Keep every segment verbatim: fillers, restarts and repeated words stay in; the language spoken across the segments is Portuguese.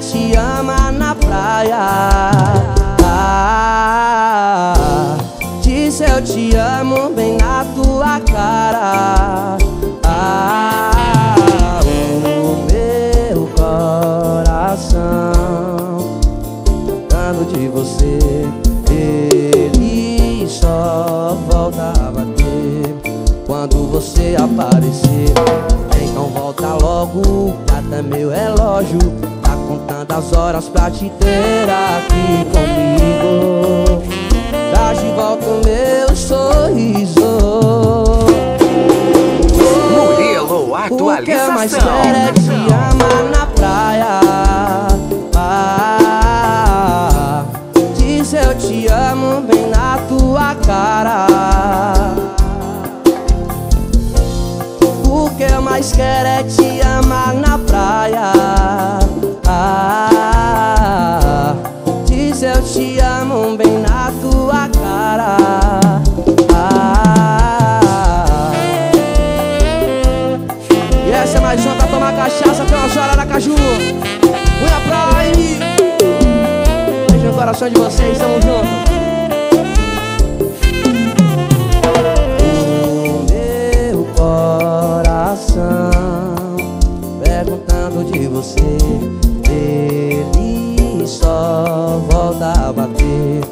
te ama na praia. Ah, disse eu te amo bem na tua cara. Ah, o meu coração cantando de você, ele só volta a bater quando você aparecer. Então volta logo, cata meu relógio, tá contando as horas pra te ter aqui comigo. Traz de volta o meu sorriso. Murilo, atualização. O que eu mais quero é te amar na praia. Ah, diz eu te amo bem na tua cara. O que eu mais quero é te amar na praia. Ah, diz eu te amo bem na tua cara. Ah, e essa é mais uma pra tomar cachaça até umas horas da Aracaju. Unha Prime. Beijo no coração de vocês, tamo junto. Perguntando de você, ele só volta a bater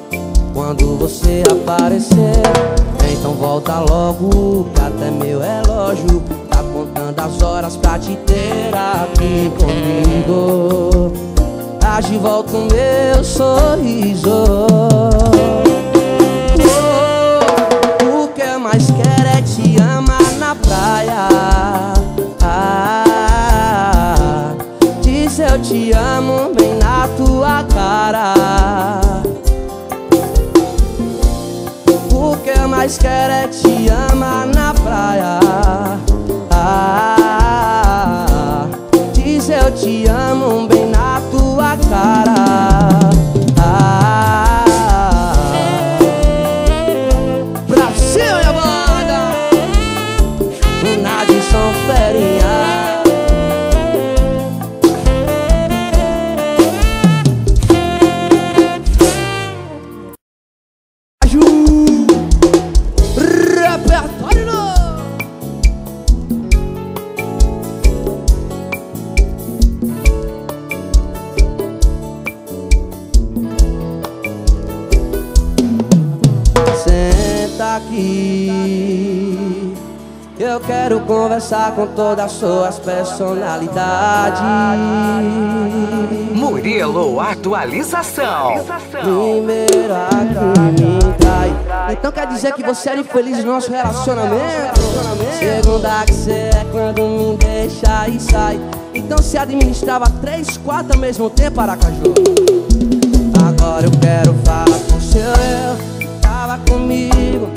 quando você aparecer. Então volta logo, cata meu relógio, tá contando as horas pra te ter aqui comigo. Traz de volta o meu sorriso. Oh, o que eu mais quero é te amar na praia. Ah, diz eu te amo bem na tua cara. O que eu mais quero é te amar na praia. Ah, diz eu te amo bem na tua cara. Ah, Nadson Ferinha. Ju, repertório novo. Senta aqui, eu quero conversar com todas as suas personalidades. Murilo, atualização. Primeira caminha. Então quer dizer que você é infeliz no nosso relacionamento? Segunda que você é quando me deixa e sai. Então se administrava três, quatro ao mesmo tempo, Aracaju. Agora eu quero falar com o seu eu. Tava comigo,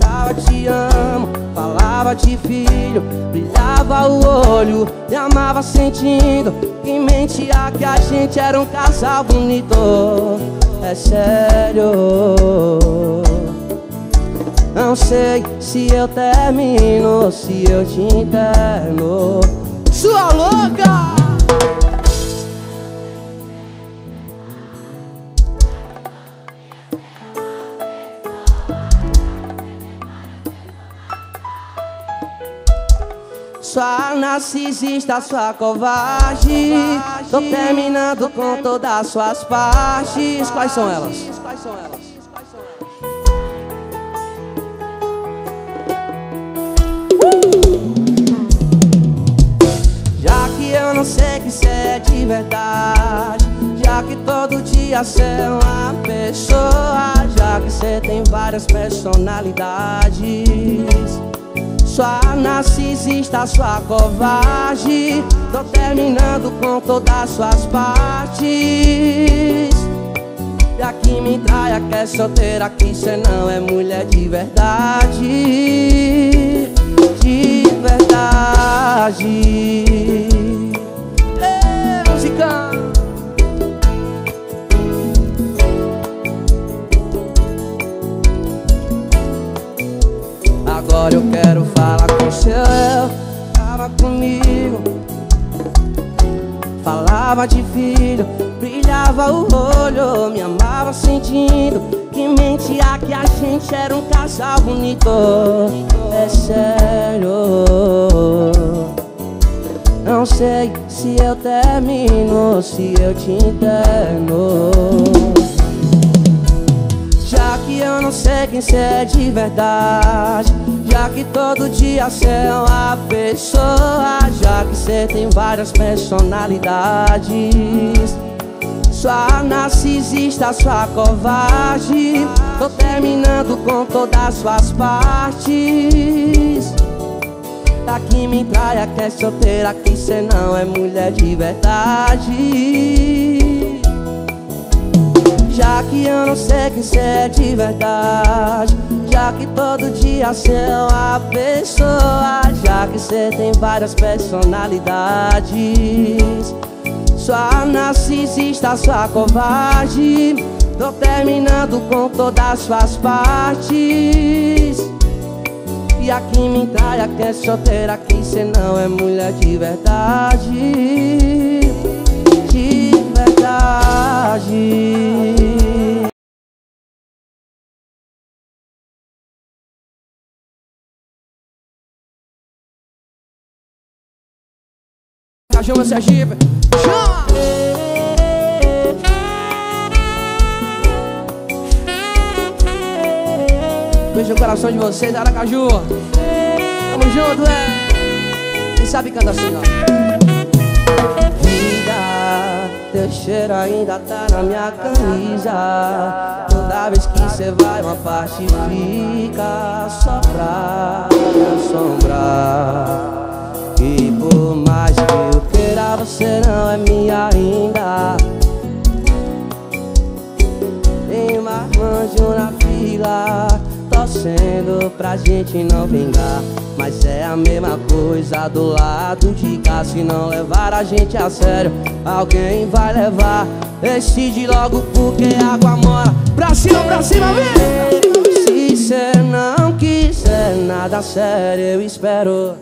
tava te amo, falava de filho, brilhava o olho, me amava sentindo que mentia que a gente era um casal bonito. É sério, não sei se eu termino, se eu te interno. Sua louca! Sua narcisista, sua covarde, tô terminando com todas as suas partes. Quais são elas? Já que eu não sei que cê é de verdade, já que todo dia cê é uma pessoa, já que cê tem várias personalidades, sua narcisista, sua covarde, tô terminando com todas as suas partes. E a que me traia que é solteira, que cê não é mulher de verdade. De verdade. Ei, música. Agora eu quero falar com o seu eu. Tava comigo, falava chamava de filho, brilhava o olho, me amava sentindo que mentia que a gente era um casal bonito. É sério, não sei se eu termino, se eu te interno, já que eu não sei quem cê é de verdade, já que todo dia cê é uma pessoa, já que cê tem várias personalidades, sua narcisista, sua covarde, tô terminando com todas suas partes. Tá que me traia, que é solteira, que cê não é mulher de verdade, já que eu não sei quem cê é de verdade, já que todo dia cê é uma pessoa, já que cê tem várias personalidades, sua narcisista, sua covarde, tô terminando com todas suas partes. E a que me traia, que é solteira, que cê não é mulher de verdade, de verdade. Chama Sergipe, chama! Beijo no coração de vocês, Aracaju. Tamo junto, é! Quem sabe canta assim, ó. Vida, teu cheiro ainda tá na minha camisa. Toda vez que cê vai, uma parte fica só pra assombrar. E por mais que eu queira, você não é minha ainda. Tem um arranjo na fila, torcendo pra gente não vingar, mas é a mesma coisa do lado de cá. Se não levar a gente a sério, alguém vai levar. Decide logo porque água mora. Pra cima, pra cima, vem! Se cê não quiser nada sério, eu espero.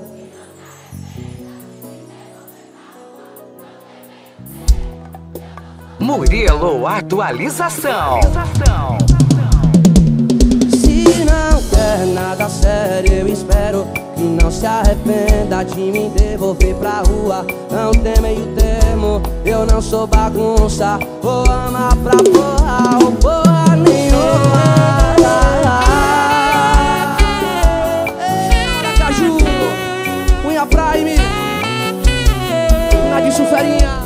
Murilo, atualização. atualização. Se não quer nada sério, eu espero que não se arrependa de me devolver pra rua. Não tem meio termo, eu não sou bagunça. Vou amar pra porra ou porra nenhuma. Aracaju, Unha Prime, Nadson Ferinha.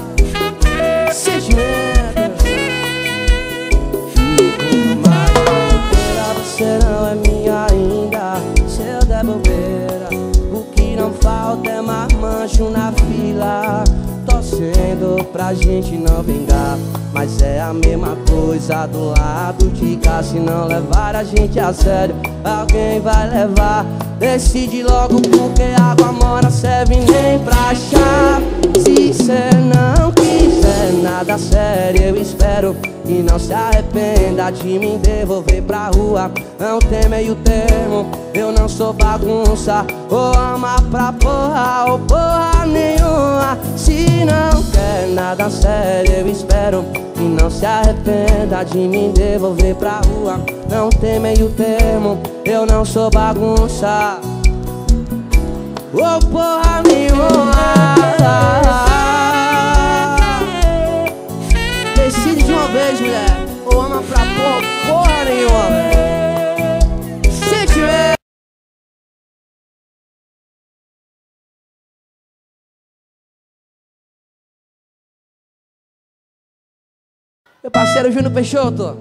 Você não é minha ainda, se eu der bobeira, o que não falta é marmanjo na fila, torcendo pra gente não vingar, mas é a mesma coisa do lado de cá. Se não levar a gente a sério, alguém vai levar. Decide logo porque água mora, serve nem pra chá. Se cê não quiser nada sério, eu espero que não se arrependa de me devolver pra rua. Não tem meio termo, eu não sou bagunça. Ou ama pra porra ou porra nenhuma. Se não quer nada sério, eu espero que não se arrependa de me devolver pra rua. Não tem meio termo, eu não sou bagunça. Ou porra nenhuma. Decide de uma vez, mulher, ou ama pra porra, porra nenhuma. Se tiver... Meu parceiro Júnior Peixoto.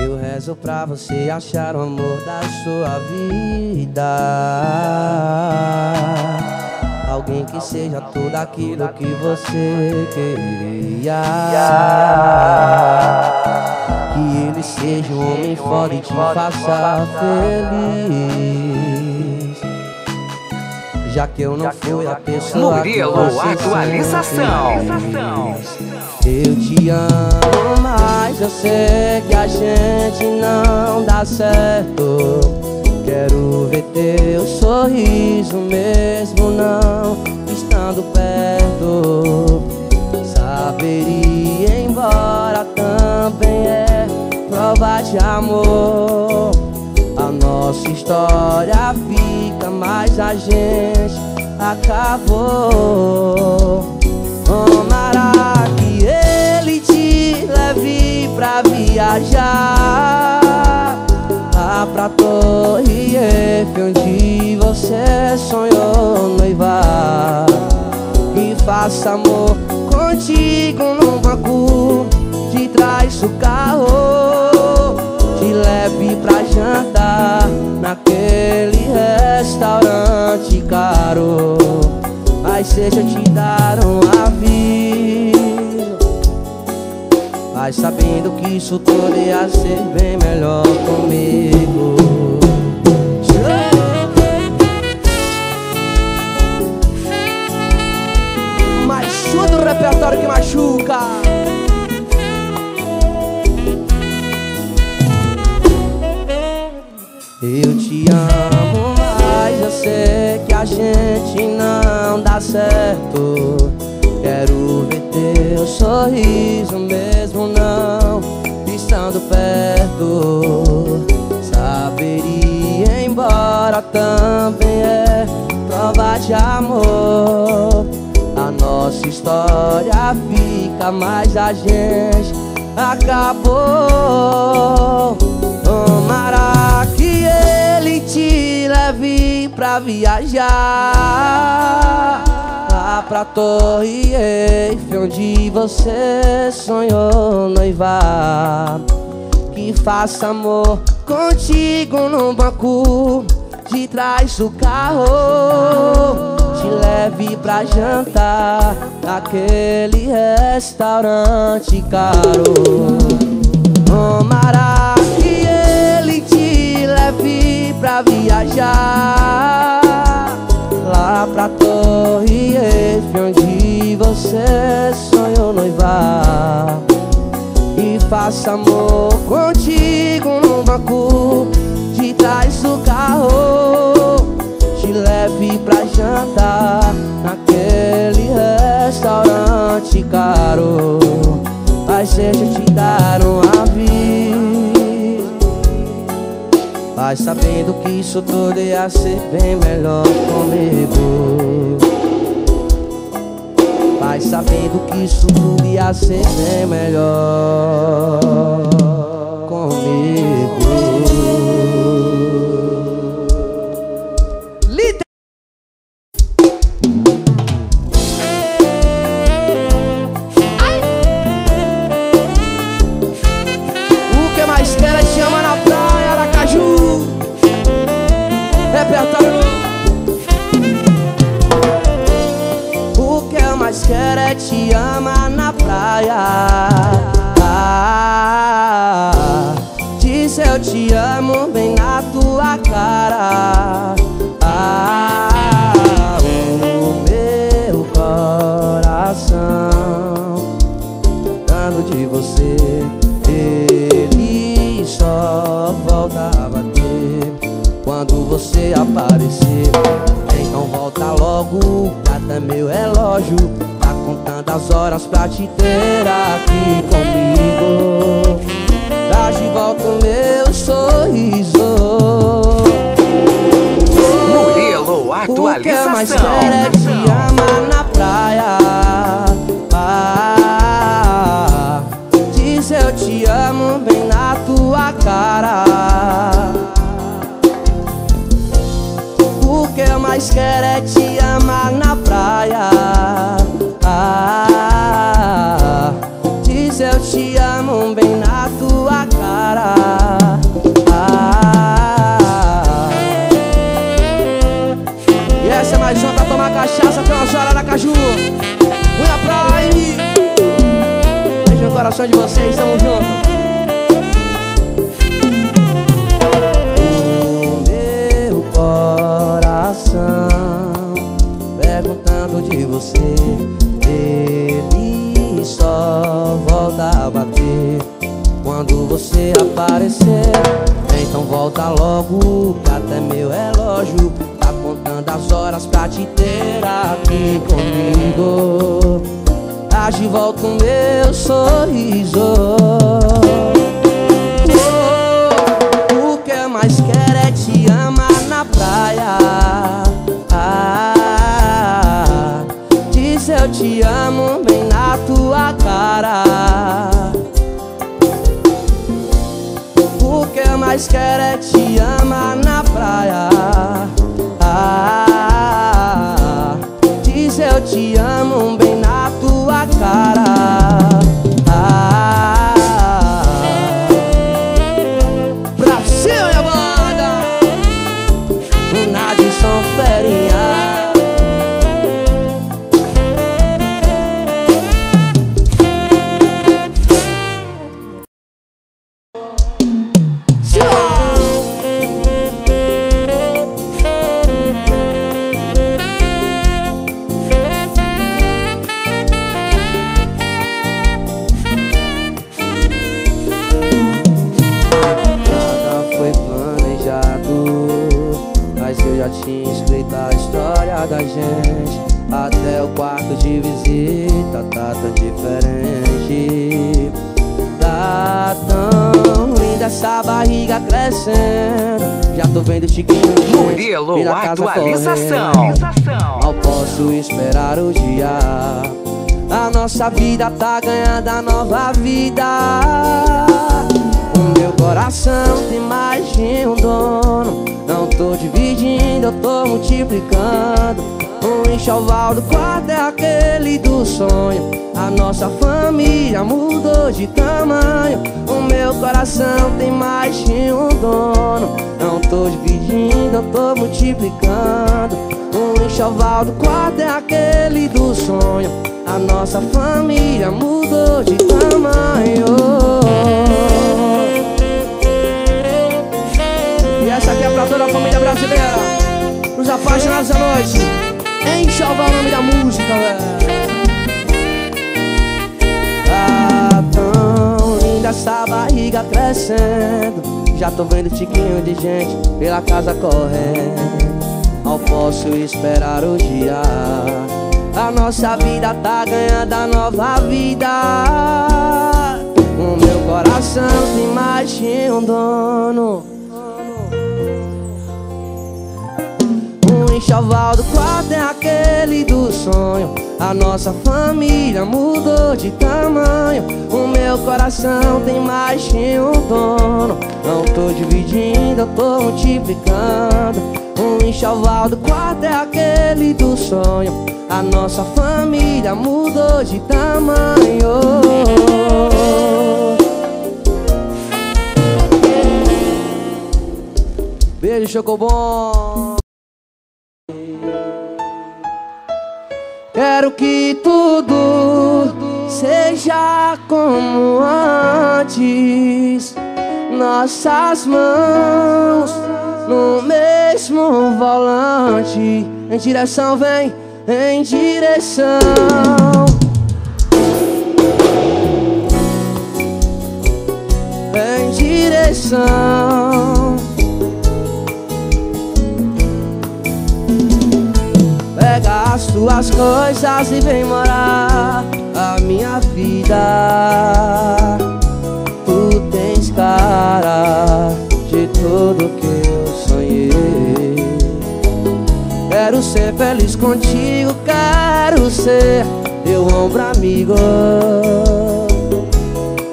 Eu rezo pra você achar o amor da sua vida, alguém que seja tudo aquilo que você queria, que ele seja um homem forte e te faça feliz, já que eu não fui a pessoa que você atualização. Eu te amo, mas eu sei que a gente não dá certo. Quero ver teu sorriso sorriso mesmo não estando perto. Saberia ir embora também é prova de amor. A nossa história fica, mas a gente acabou. Tomara que ele te leve pra viajar lá pra Torre Eiffel, onde você sonhou noivar. E faça amor contigo num banco de trás do carro. Te leve pra jantar naquele restaurante caro. Mas deixa eu te dar um aviso, mas sabendo que isso tudo ia ser bem melhor comigo. Mas chuta o repertório que machuca. Eu te amo, mas eu sei que a gente não dá certo. Quero ver teu sorriso mesmo não estando perto. Saberia ir embora também é prova de amor. A nossa história fica, mas a gente acabou. Tomara que ele te leve pra viajar lá pra Torre Eiffel, onde você sonhou noivar. Que faça amor contigo num banco de trás do carro. Te leve pra jantar naquele restaurante caro. Tomara que ele te leve pra viajar lá pra Torre Eiffel, onde você sonhou noivar. E faça amor contigo no banco de trás do carro. Te leve pra jantar naquele restaurante caro. Mas deixa eu te dar um aviso, mas sabendo que isso tudo ia ser bem melhor comigo. Mas sabendo que isso tudo ia ser bem melhor comigo. Líder. O que mais quer te ama na praia, Aracaju. Repertório. Mas quer te ama na praia, ah, diz eu te amo bem na tua cara, ah, o meu coração tanto de você, ele só volta a bater quando você aparecer. Então volta logo, cada meu relógio tá contando as horas pra te ter aqui comigo. Traz de volta o meu sorriso. Murilo, atualização. O que mais quer é te amar na praia, ah, diz eu te amo bem na tua cara. O que eu mais quero é te amar na praia, ah, diz eu te amo bem na tua cara, ah. E essa é mais uma pra tomar cachaça, tem uma hora na Caju. Unha Prime. Beijo no coração de vocês, tamo junto. Perguntando de você, ele só volta a bater quando você aparecer. Então volta logo, cadê meu relógio? Tá contando passando as horas pra te ter aqui comigo. Traz de volta o meu sorriso. Oh, o que eu mais quero é te amar na praia. Ah, diz eu te amo bem na tua cara. Mas quero é te amar na praia. Ah, diz eu te amo bem na tua cara. Ah, pra cima, minha banda, Nadson Ferinha. Tinha escrito a história da gente. Até o quarto de visita tá tão diferente. Tá tão linda essa barriga crescendo. Já tô vendo Chiquinho Murilo, atualização. Não posso esperar o dia. A nossa vida tá ganhando a nova vida. O meu coração tem mais de um dono. Não tô dividindo, eu tô multiplicando. O enxoval do quarto é aquele do sonho. A nossa família mudou de tamanho. O meu coração tem mais de um dono. Não tô dividindo, eu tô multiplicando. O enxoval do quarto é aquele do sonho. A nossa família mudou de tamanho. Essa aqui é pra toda a família brasileira, os apaixonados da noite. Enxoval o nome da música, velho. Tá tão linda essa barriga crescendo. Já tô vendo tiquinho de gente pela casa correndo. Não posso esperar o dia. A nossa vida tá ganhando a nova vida. O meu coração tem mais de um dono. O enxoval do quarto é aquele do sonho. A nossa família mudou de tamanho. O meu coração tem mais de um dono. Não tô dividindo, eu tô multiplicando. O enxoval do quarto é aquele do sonho. A nossa família mudou de tamanho. Beijo, Chocobon. Quero que tudo seja como antes. Nossas mãos no mesmo volante. Em direção, vem, em direção. Em direção. Pega as tuas coisas e vem morar a minha vida. Tu tens cara de tudo que eu sonhei. Quero ser feliz contigo, quero ser teu ombro amigo.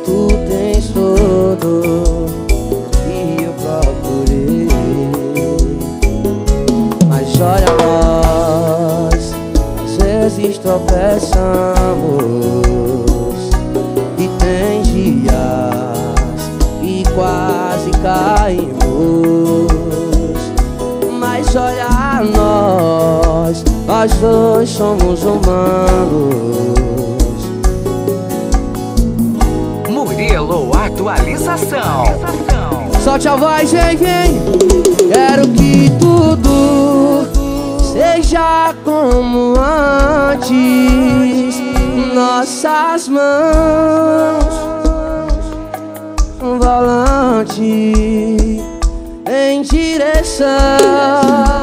Tu tens tudo que eu procurei. Mas olha agora, tropeçamos e tem dias e quase caímos. Mas olha nós, nós dois somos humanos. Murilo, atualização. Solte a voz, vem, vem. Quero que tudo seja como antes. Nossas mãos um volante. Em direção.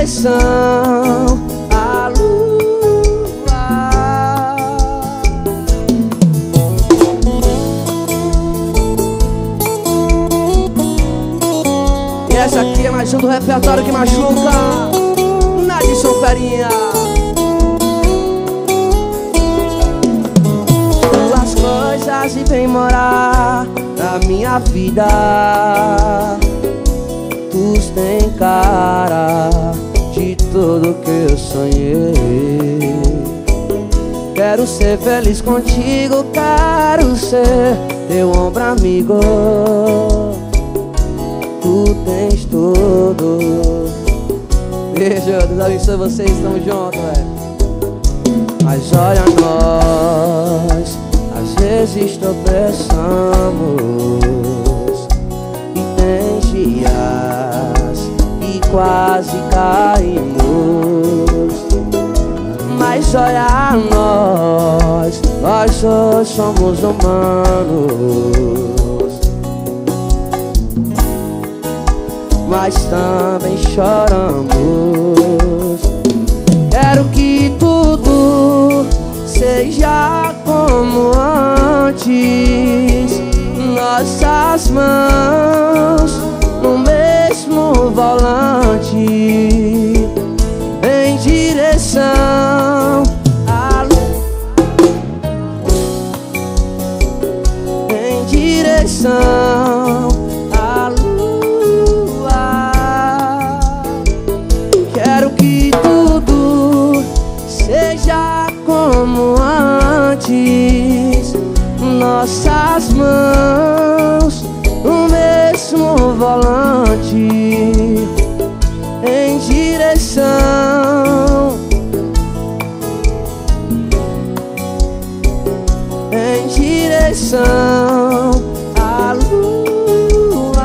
feição a lua. E essa aqui é mais um do repertório que machuca, Nadson Ferinha. Duas coisas e vem morar na minha vida. Tu tem cara de tudo que eu sonhei. Quero ser feliz contigo, quero ser teu ombro amigo. Tu tens tudo. Beijo, Deus abençoe vocês, estão juntos, velho. Mas olha nós, às vezes tropeçamos e tem dias quase caímos. Mas olha nós, nós hoje somos humanos, mas também choramos. Quero que tudo seja como antes, nossas mãos no mesmo volante, em direção à lua, em direção à lua. Quero que tudo seja como antes, nossas mãos no mesmo volante, em direção, em direção à lua.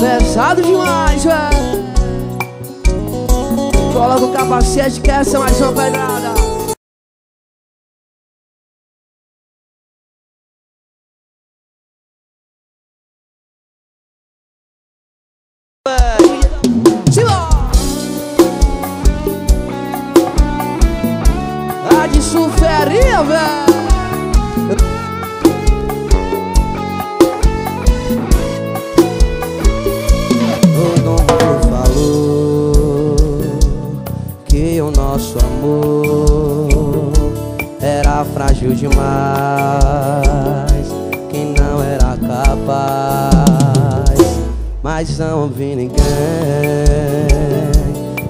Pesado demais, velho. Coloca o capacete que essa é mais uma pedrada. Demais, que não era capaz, mas não ouvi ninguém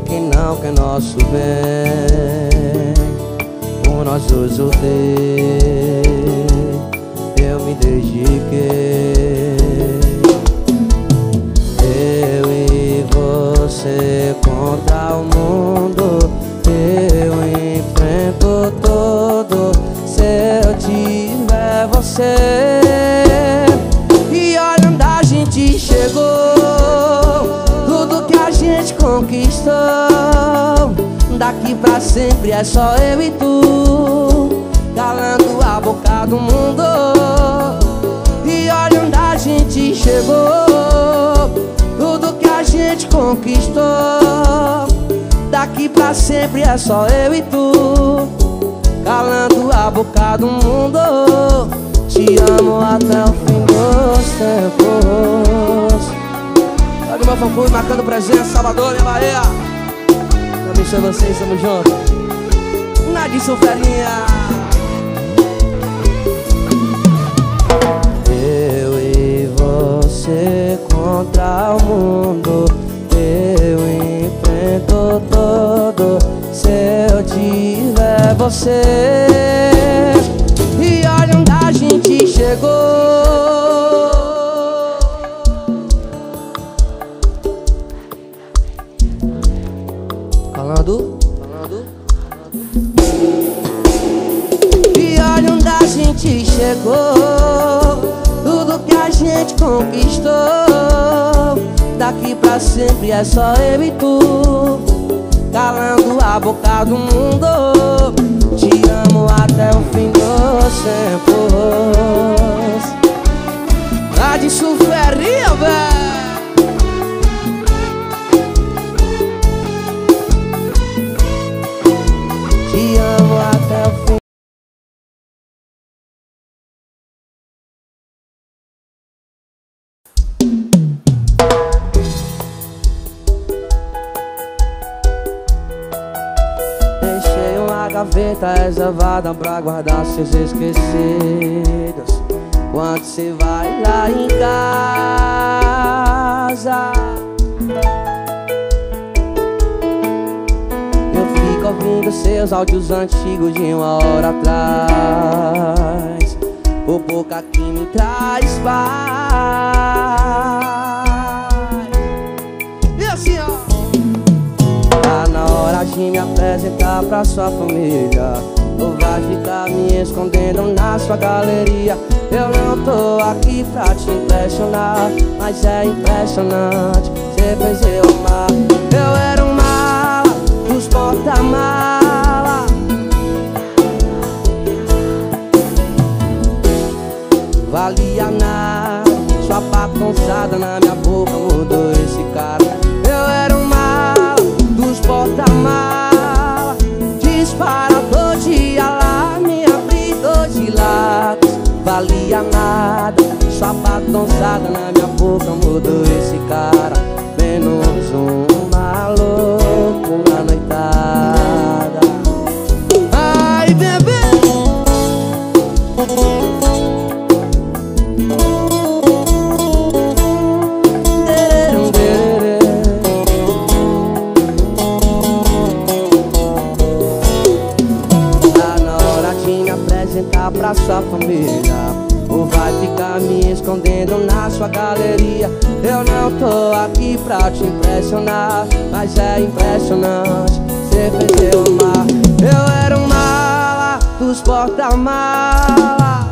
que não quer nosso bem. O nosso usufruir, eu me dediquei, eu e você contra o mundo. Eu enfrento todo. Se eu tiver você. E olha onde a gente chegou, tudo que a gente conquistou. Daqui pra sempre é só eu e tu, calando a boca do mundo. E olha onde a gente chegou, tudo que a gente conquistou. Daqui pra sempre é só eu e tu, calando a boca do mundo. Te amo até o fim dos tempos. Olha o meu fanfui marcando presença, Salvador e Bahia. Eu abençoe vocês, tamo junto. Nadson Ferinha. Eu e você contra o mundo. Eu enfrento todo. Se eu tiver você. E olha onde a gente chegou, falando, falando. E olha onde a gente chegou, tudo que a gente conquistou. Daqui pra sempre é só eu e tu, calando a boca do mundo. Te amo até o fim dos tempos. Nadson Ferinha, véi. Te amo até o fim. Deixei uma gaveta reservada pra guardar seus esquecidos. Quando você vai lá em casa, eu fico ouvindo seus áudios antigos de uma hora atrás. Por pouca que me traz paz. E assim, ó, tá na hora de me apresentar pra sua família. Ou vai ficar me escondendo na sua galeria? Eu não tô aqui pra te impressionar, mas é impressionante, você fez eu amar. Eu era um mala, os porta-mala. Valia nada, sua bagunçada na minha boca mudou esse cara. Eu era um mala, dos porta-mala. Disparador de alarme, abridor de lápis. Valia nada, sua batonçada na minha boca mudou esse cara. Menos um maluco na noitada. Ai, bebê! Tá na hora de me apresentar pra sua família. Me escondendo na sua galeria. Eu não tô aqui pra te impressionar, mas é impressionante, você fez eu amar. Eu era um mala dos porta-mala.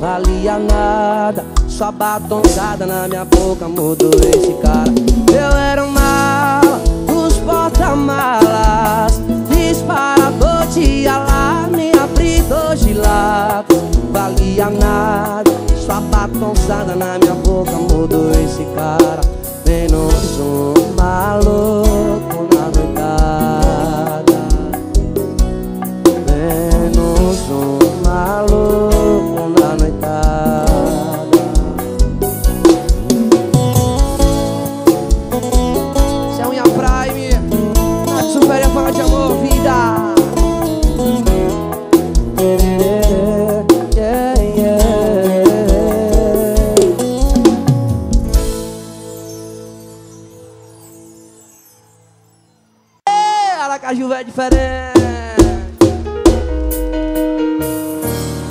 Valia nada, sua batonçada na minha boca mudou esse cara. Eu era um mala dos porta-malas. Disparador de alarme, abridor de lápis. Valia nada, sua batonçada na minha boca mudou esse cara. Menos um maluco na noitada. Menos um maluco na noitada. Aracaju é diferente.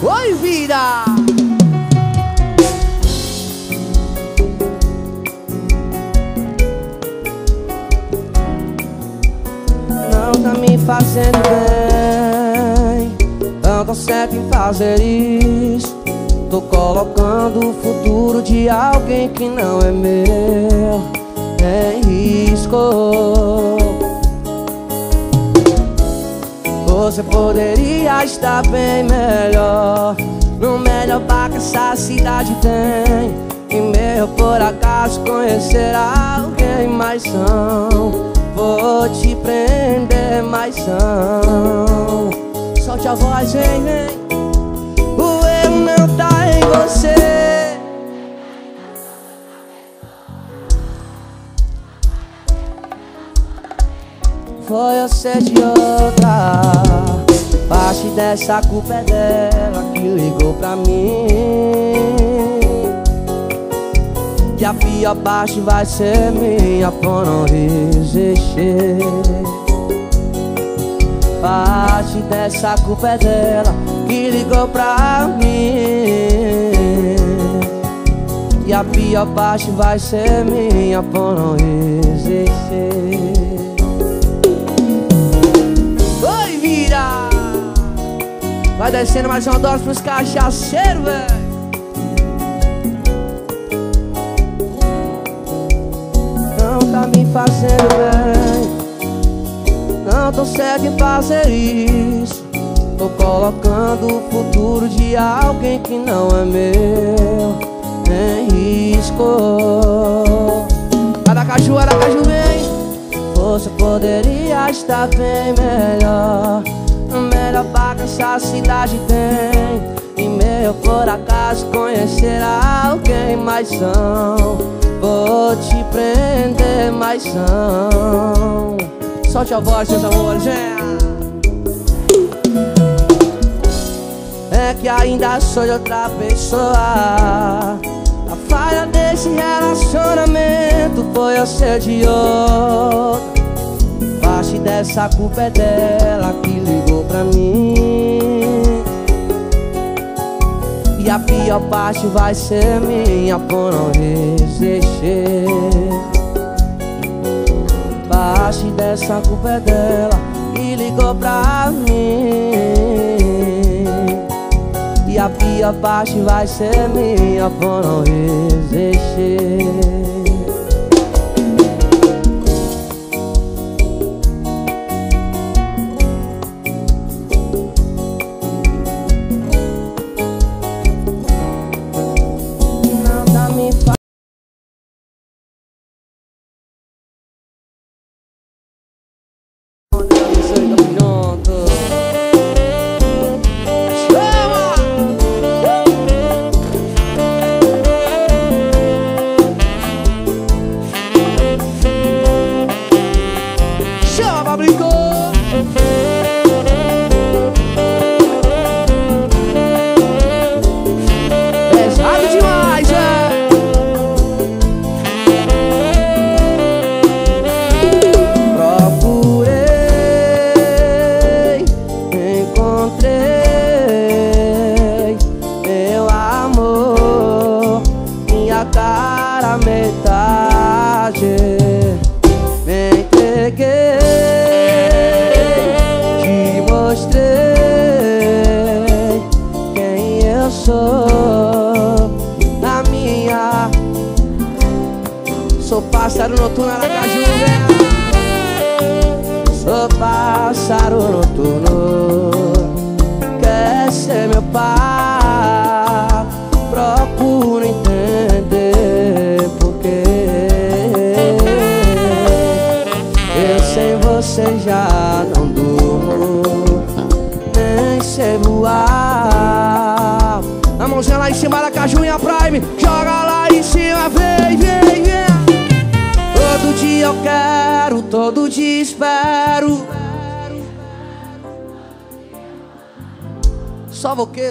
Oi, vida! Não tá me fazendo bem, não tô certo em fazer isso. Tô colocando o futuro de alguém que não é meu em risco. Você poderia estar bem melhor, no melhor bar que essa cidade tem. E meu por acaso conhecer alguém, mas não vou te prender, mas não. Solte a voz, vem, vem. O erro não tá em você. Foi eu ser de outra. Parte dessa culpa é dela que ligou pra mim. E a pior parte vai ser minha por não resistir. Parte dessa culpa é dela que ligou pra mim. E a pior parte vai ser minha por não resistir. Vai descendo mais uma dose pros cachaceiros, velho. Não tá me fazendo bem, não tô certo em fazer isso. Tô colocando o futuro de alguém que não é meu em risco. Aracaju, Aracaju, vem. Você poderia estar bem melhor. Melhor bagunça a cidade tem. E meu por acaso conhecer alguém. Mas não vou te prender, mas não. Solte a voz, meus amores, vem. É que ainda sou de outra pessoa. A falha desse relacionamento foi eu ser de outra. Parte dessa culpa é dela que ligou pra mim. E a pior parte vai ser minha por não resistir. Parte dessa culpa é dela que ligou pra mim. E a pior parte vai ser minha por não resistir. Nada me faz.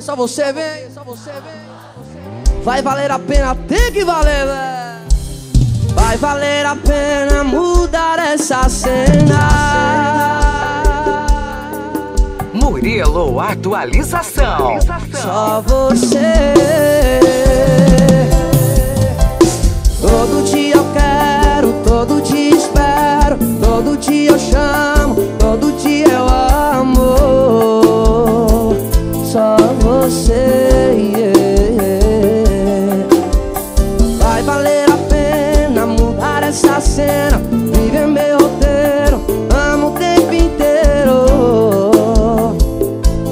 Só você vem, só você vem. Vai valer a pena, tem que valer, véio. Vai valer a pena mudar essa cena. Murilo, atualização. atualização. Só você. Todo dia eu quero, todo dia espero, todo dia eu chamo, todo dia eu amo. Só você, yeah. Vai valer a pena mudar essa cena. Vive meu roteiro, amo o tempo inteiro.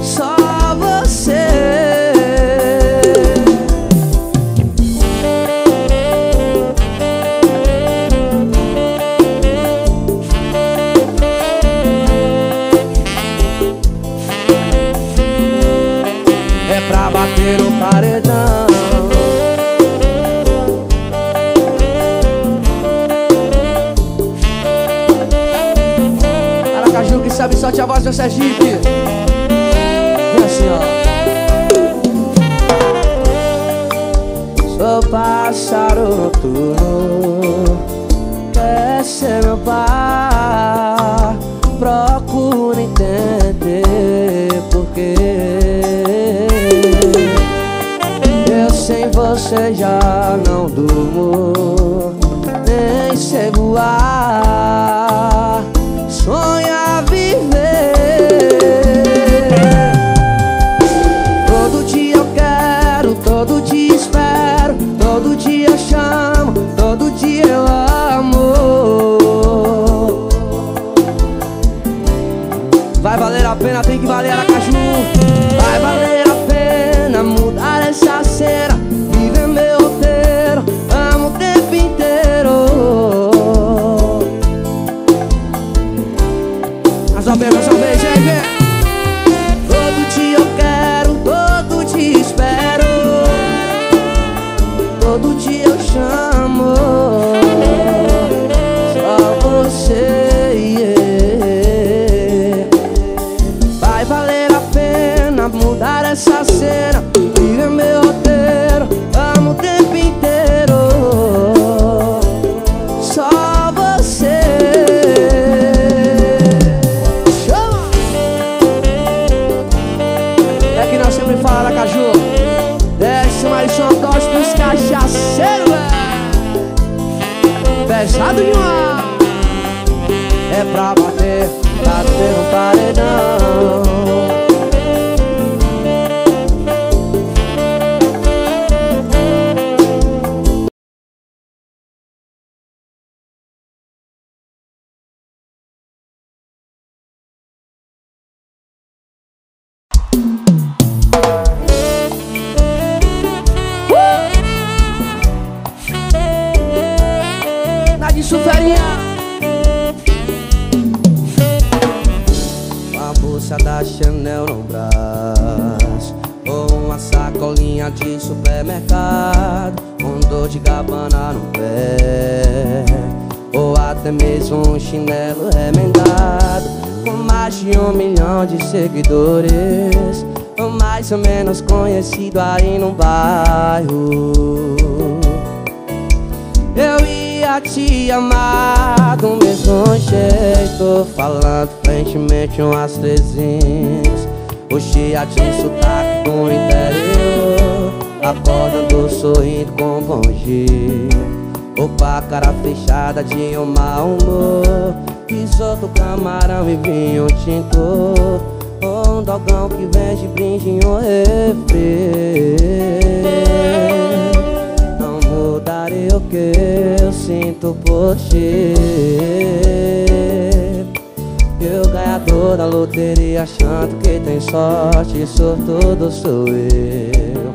Só você. Paredão. Aracaju que sabe, solte a voz do Sergipe. E assim, ó. Sou pássaro noturno, quer ser meu par. Procuro entender porquê. Sem você já não durmo, nem sei voar, sonhar viver. Todo dia eu quero, todo dia espero, todo dia eu chamo, todo dia eu amo. Vai valer valer a pena, tem que valer Aracaju. Vai valer a pena mudar essa cena, viver meu roteiro, amo o tempo inteiro. Mas a pena só vem, gente. Todo dia eu quero, todo dia espero, todo dia eu chamo só você. Mudar essa cena, viver meu roteiro, amo o tempo inteiro, só você. Chama! É que nós sempre fala, Aracaju, desce mais uma dose pros cachaceiros, véi. Pesado demais. É pra bater, bater no paredão. Nadson Ferinha. Uma bolsa da Chanel no braço, ou uma sacolinha de supermercado, um Dolce e Gabbana no pé, ou até mesmo um chinelo remendado. Com mais de um milhão de seguidores, ou mais ou menos conhecido aí no bairro. Eu ia te amar do mesmo jeito, falando frentemente umas trezinhas, cheia de sotaque do interior, acordando sorrindo com bom dia, opa, cara fechada de um mau humor, risoto, camarão e vinho tinto, ou um dogão que vende brinde em um refri. Mudarei o que eu sinto por ti, eu ganhador da loteria, achando que tem sorte, sortudo sou eu.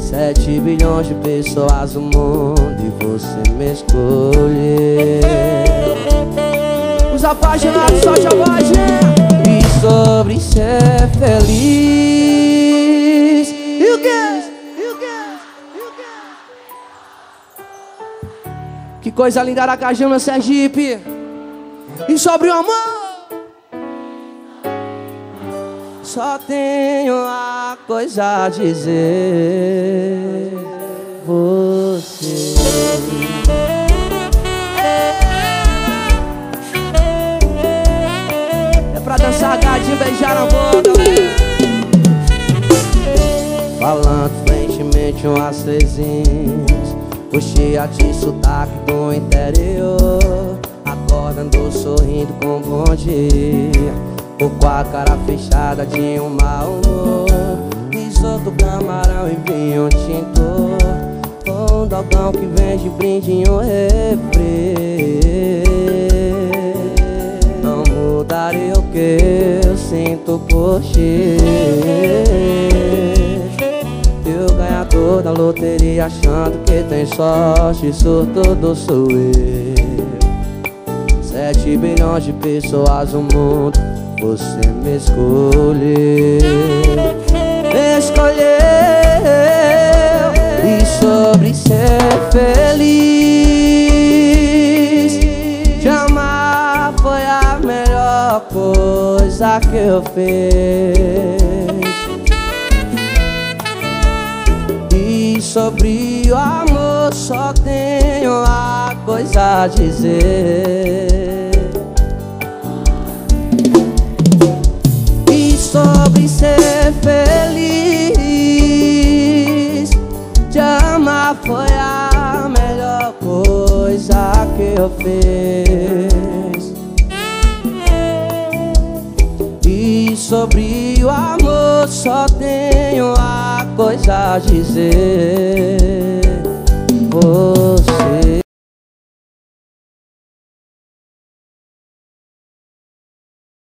Sete bilhões de pessoas no mundo e você me escolheu. Os apaixonados solte a voz, né? E sobre ser feliz. E o que? Que coisa linda, Aracaju, no Sergipe. E sobre o amor, só tenho uma coisa a dizer: você. É pra dançar gadinho, beijar na boca, né? Falando frentemente umas trezinhas, cheia de sotaque do interior, acordando sorrindo com bom dia, ou com a cara fechada de um mau humor, risoto, camarão e vinho tinto, ou um dogão que vende brinde em um refri. Não mudarei o que eu sinto por ti, ganhador da loteria, achando que tem sorte, sortudo sou eu. Sete bilhões de pessoas no mundo, você me escolheu. Me escolheu. E sobre ser feliz, te amar foi a melhor coisa que eu fiz. Sobre o amor só tenho uma coisa a dizer. E sobre ser feliz, te amar foi a melhor coisa que eu fiz. E sobre o amor só tenho uma coisa a dizer. Oh.